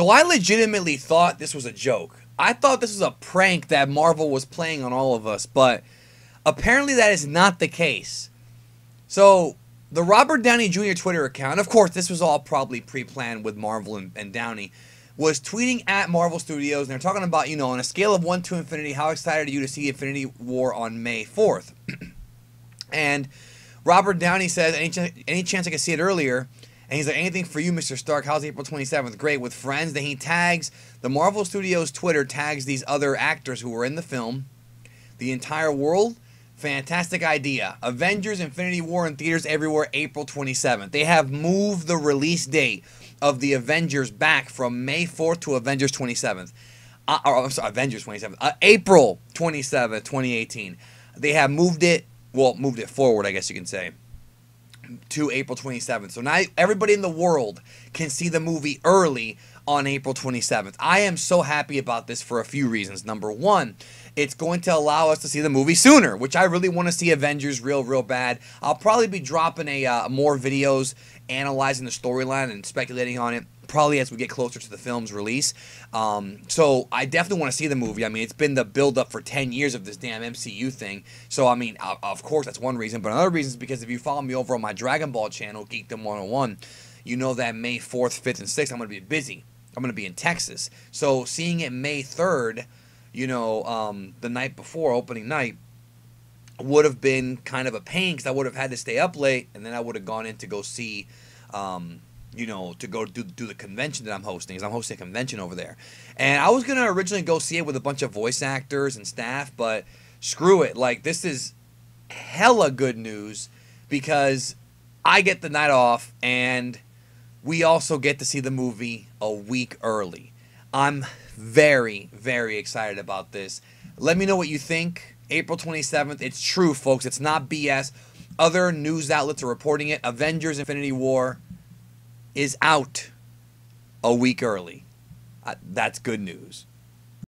So I legitimately thought this was a joke. I thought this was a prank that Marvel was playing on all of us, but apparently that is not the case. So the Robert Downey Jr. Twitter account, of course this was all probably pre-planned with Marvel and Downey, was tweeting at Marvel Studios, and they're talking about, you know, on a scale of 1 to infinity, how excited are you to see Infinity War on May 4th? And Robert Downey says, any chance I could see it earlier? And he's like, anything for you, Mr. Stark. How's April 27th? Great, with friends. Then he tags, the Marvel Studios Twitter tags these other actors who were in the film. The entire world, fantastic idea. Avengers Infinity War in theaters everywhere, April 27th. They have moved the release date of the Avengers back from May 4th to Avengers 27th. I'm sorry, Avengers 27th. April 27th, 2018. They have moved it, well, moved it forward, I guess you can say, to April 27th. So now everybody in the world can see the movie early on April 27th. I am so happy about this for a few reasons. Number one, it's going to allow us to see the movie sooner, which I really want to see Avengers real bad. I'll probably be dropping more videos analyzing the storyline and speculating on it, probably as we get closer to the film's release. So I definitely want to see the movie. I mean, it's been the build-up for 10 years of this damn MCU thing. So, I mean, of course, that's one reason. But another reason is because if you follow me over on my Dragon Ball channel, Geekdom 101, you know that May 4th, 5th, and 6th, I'm going to be busy. I'm going to be in Texas. So seeing it May 3rd, you know, the night before, opening night, would have been kind of a pain because I would have had to stay up late, and then I would have gone in to go see... you know, to go do the convention that I'm hosting, because I'm hosting a convention over there. And I was going to originally go see it with a bunch of voice actors and staff, but screw it. Like, this is hella good news because I get the night off and we also get to see the movie a week early. I'm very, very excited about this. Let me know what you think. April 27th. It's true, folks. It's not BS. Other news outlets are reporting it. Avengers Infinity War is out a week early. That's good news.